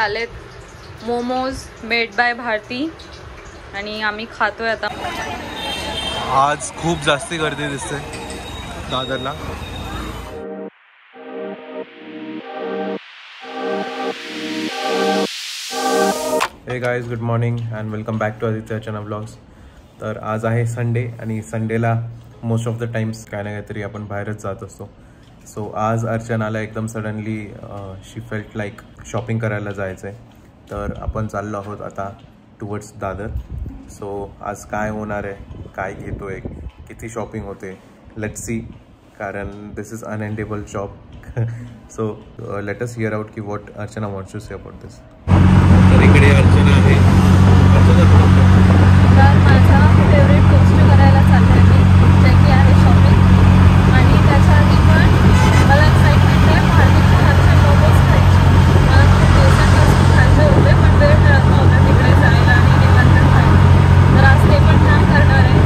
आलेत momos made by Bharati आणि आम्ही खातोय आता। आज खूप जास्त गर्दी दिसते दादरला। Hey guys, good morning and welcome back to Aditya Archana blogs. तर आज आहे संडे आणि संडेला मोस्ट ऑफ द टाइम्स काही ना काहीतरी आपण बाहेरच जात असतो। सो आज अर्चनाला एकदम suddenly she felt like shopping करायला जायचं आहे, तर आपण चाललो आहोत आता टुवर्ड्स दादर। सो आज काय होणार आहे, काय घेतोय, किती शॉपिंग होते, लेट्स सी, कारण this is unendable shop. So let us hear out की what Archana wants to say about this. तर इकडे अर्चना आहे, माझा फेवरेट गोष्ट करायला चालली आहे जे की आहे शॉपिंग, आणि त्याच्या पण मला एक्साइटमेंट आहे भारतीच्या हातचे मोमोज खायचे। मला खूप दिवसांपासून खायचे होते पण वेळ मिळत नव्हता तिकडे जायला आणि निघालं खायला, तर आज ते पण ट्राय करणार आहे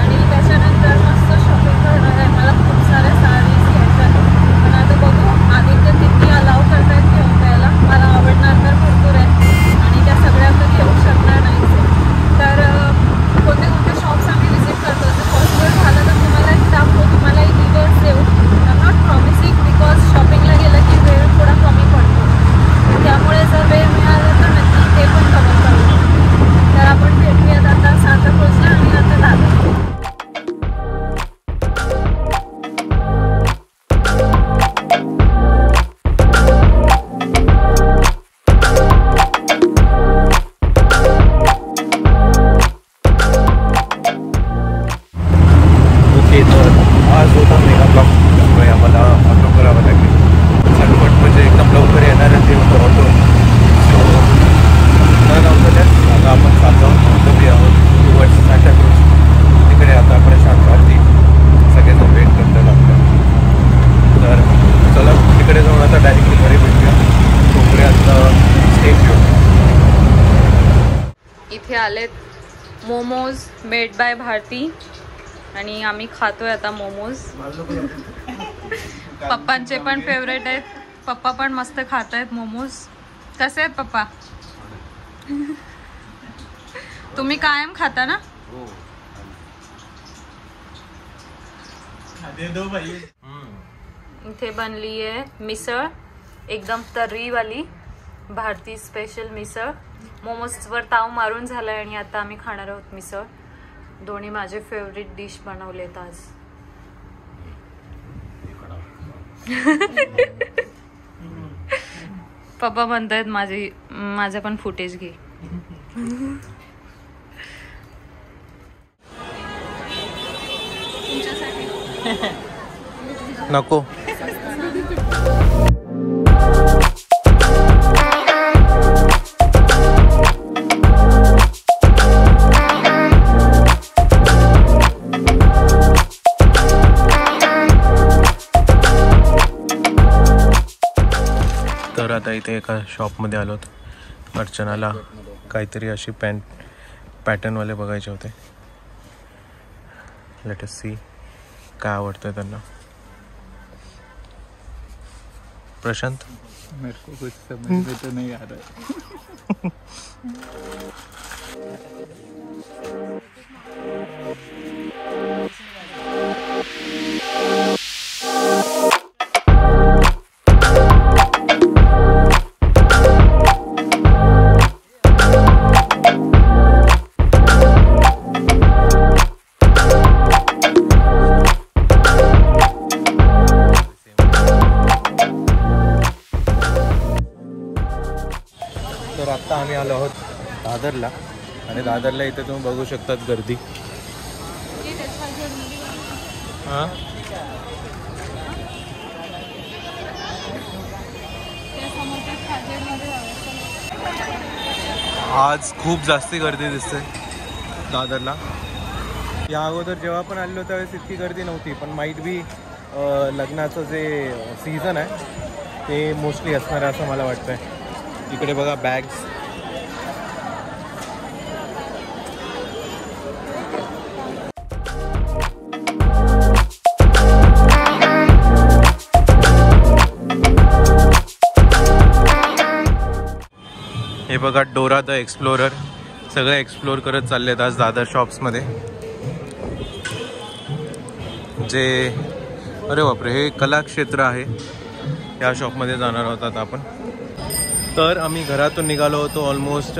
आणि त्याच्यानंतर मस्त शॉपिंग करणार आहे। मला खूप साऱ्या साडीज घ्यायच्या आहेत पण आता बघू आदित्य किती अलाव करतात घेऊन जायला। मला आवडणार तर भरपूर आहे आणि त्या सगळ्या मी घेऊ शकणार नाही, तर कोणते कोणते शॉप्स आम्ही विजिट करतो ते पॉसिबल झालं तर तुम्हाला एक दाखवू, तुम्हाला एक रिव्हर्स देऊ। I am not promising because शॉपिंगला गेलं की वेळ थोडा कमी पडतो, त्यामुळे जर वेळ मिळाला तर नक्की ते पण कवर करू। तर आपण भेटूयात आता सांताक्रूजला आणि नंतर Dadar. Momos made by Bharati आणि आम्ही खातोय आता मोमोज। पप्पांचे पण फेवरेट आहेत, पप्पा पण मस्त खात आहेत मोमोज। कसे आहेत पप्पा? तुम्ही कायम खाता ना? इथे बनली आहे मिसळ, एकदम तर्रीवाली भारती स्पेशल मिसळ। मोमोजवर ताव मारून झाला आणि आता आम्ही खाणार आहोत मिसळ। दोन्ही माझे फेवरेट डिश बनवलेत आज। पप्पा म्हणतात माझे पण फुटेज घे। नको आता इथे एका शॉपमध्ये आलोत। अर्चनाला काहीतरी अशी पॅन्ट पॅटर्नवाले बघायचे होते, लेट अस सी काय आवडतं त्यांना। प्रशांत मेरे को कुछ समझ में तो नहीं आ रहा है। आम्ही आलो आहोत दादरला आणि दादरला इथे तुम्ही बघू शकतात गर्दी। हां आज खूप जास्त गर्दी दिसते दादरला। या अगोदर जेव्हा पण आलो त्यावेळेस इतकी गर्दी नव्हती, पण माईट बी लग्नाचं जे सीझन आहे ते मोस्टली असणार असं मला वाटतंय। इकडे बघा बॅग्स, बघा डोरा द एक्सप्लोरर सगळं एक्सप्लोर करत चाललेत आज दादर शॉप्समध्ये। जे अरे बापरे हे कलाक्षेत्र आहे, या शॉपमध्ये जाणार होतात आपण। तर आम्ही घरातून निघालो होतो ऑलमोस्ट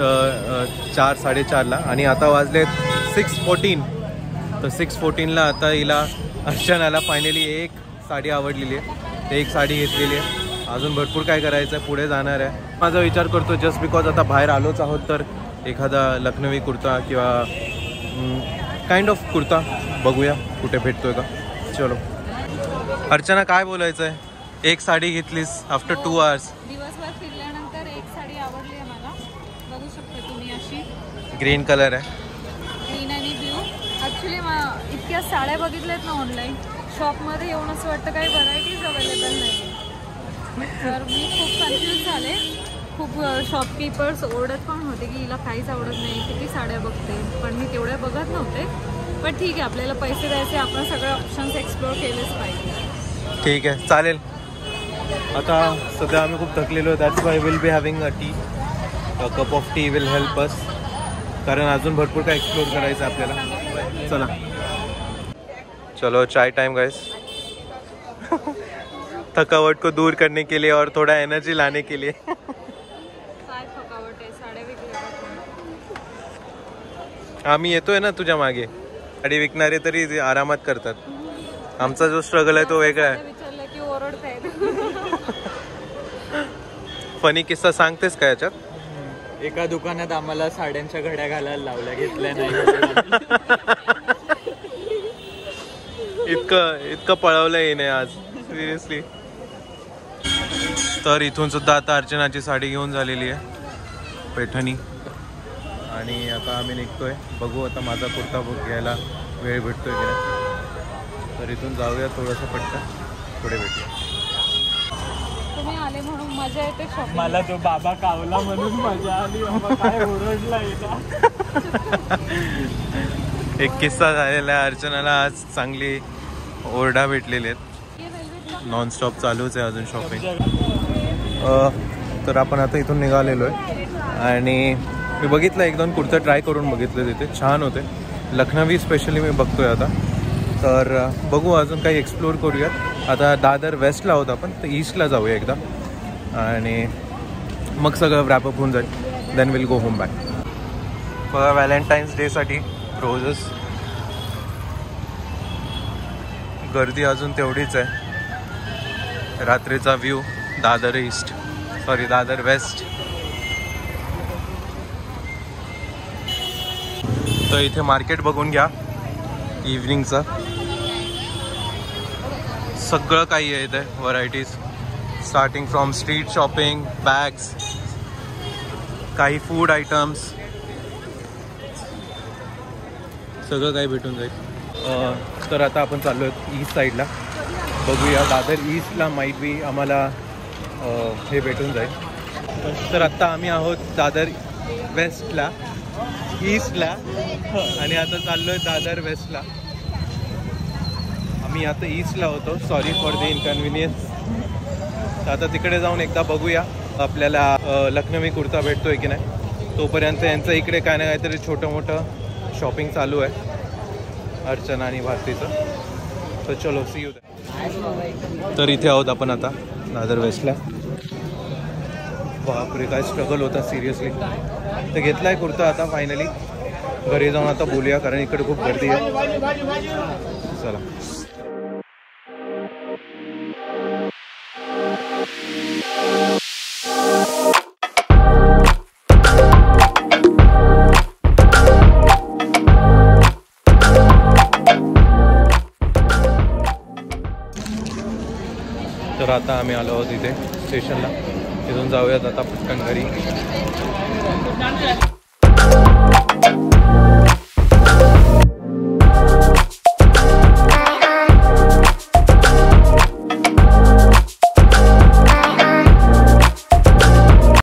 4 साडेचारला आणि आता वाजलेत 6:14। तर 6:14ला आता हिला अर्चनाला फायनली एक साडी आवडलेली आहे, एक साडी घेतलेली आहे। अजून भरपूर काय करायचं आहे, पुढे जाणार आहे। माझा विचार करतो जस्ट बिकॉज आता बाहेर आलोच आहोत तर एखादा लखनवी कुर्ता किंवा काइंड ऑफ कुर्ता बघूया कुठे भेटतोय का। चलो अर्चना काय बोलायचं आहे, एक साडी घेतलीस आफ्टर 2 hours। दिवसभर फिरल्यानंतर एक साडी आवडली आहे मला, बघू शकता तुम्ही अशी ग्रीन कलर आहे, ग्रीन आणि ब्लू। ऍक्च्युली मी इतक्या साड्या बघितल्यात ना ऑनलाइन शॉप मध्ये येऊन असं वाटतं काही व्हरायटीज अवेलेबल नाही, तर मी खूप कन्फ्यूज झाले। खूप शॉपकीपर्स ओरडत पण होते की हिला काहीच आवडत नाही, किती साड्या बघते, पण मी तेवढ्या बघत नव्हते। पण ठीक आहे, आपल्याला पैसे द्यायचे, आपण सगळे ऑप्शन्स एक्सप्लोर केलेच पाहिजे। ठीक आहे चालेल, आता सध्या आम्ही खूप थकलेलो, that's why will be having a tea, a cup of tea will help us, कारण अजून भरपूर काय एक्सप्लोर करायचं आपल्याला। चला चलो चाय टाइम गाइस। थकावट को दूर करने के लिए और थोड़ा एनर्जी लाने के लिए। आम्ही येतोय ना तुझ्या मागे, साडी विकणारे तरी आरामात करतात, आमचा जो स्ट्रगल आहे तो वेगळा आहे। फनी किस्सा सांगतेस का याच्यात? एका दुकानात आम्हाला साड्यांच्या घड्या घालायला लावल्या, घेतल्या नाही। इतकं पळवलंय नाही आज सिरियसली। तर इथून सुद्धा आता अर्चनाची साडी घेऊन झालेली आहे पैठणी, आणि आता आम्ही निघतोय, बघू आता माझा कुर्ता बुक घ्यायला वेळ भेटतोय की नाही। तर इथून जाऊया थोडंसं पटकन, पुढे भेटूया। तुम्ही आले म्हणून मजा येते शॉप, मला तो बाबा कावला म्हणून मजा आली, बाबा काय ओरडला इथं। एक किस्सा झालेला आहे, अर्चनाला आज चांगली ओरडा भेटलेली आहेत, नॉनस्टॉप चालूच आहे अजून शॉपिंग। तर आपण आता इथून निघालेलो आहे आणि मी बघितलं एक दोन कुर्ता ट्राय करून बघितले, तिथे छान होते, लखनवी स्पेशली मी बघतोय आता। तर बघू अजून काही एक्सप्लोर करूयात। आता दादर वेस्टला आहोत आपण, तर ईस्टला जाऊया एकदा आणि मग सगळं रॅपअप होऊन जाईल, then will go home back. बघा व्हॅलेंटाईन्स डेसाठी रोजेस, गर्दी अजून तेवढीच आहे। रात्रीचा view Dadar east, sorry Dadar west. तो इथे मार्केट बघून घ्या इव्हनिंगचं, सगळं काही आहे इथे varieties, starting from street shopping, bags, काही फूड आयटम्स, सगळं काही भेटून जाईल। तर आता आपण चाललो आहे ईस्ट साईडला, बघूया दादर ईस्टला माईट बी आम्हाला हे भेटून जाईल। तर आत्ता आम्ही आहोत दादर वेस्टला, ईस्टला, आणि आता चाललोय दादर वेस्टला। आम्ही आता ईस्टला होतो, सॉरी फॉर द इनकन्व्हिनियन्स। तर आता तिकडे जाऊन एकदा बघूया आपल्याला लखनवी कुर्ता भेटतोय की नाही। तोपर्यंत यांचं इकडे काय ना काहीतरी छोटं मोठं शॉपिंग चालू आहे अर्चना आणि भारतीचं। तर चलो सी यू। तर इथे आहोत आपण आता दादर वेस्टला, बापरे काय स्ट्रगल होता सिरियसली। तर घेतला आहे कुर्ता, आता फायनली घरी जाऊन आता बोलूया, कारण इकडे खूप गर्दी आहे। चला तर आता आम्ही आलो आहोत इथे स्टेशनला, तिथून जाऊयात आता पटकन घरी।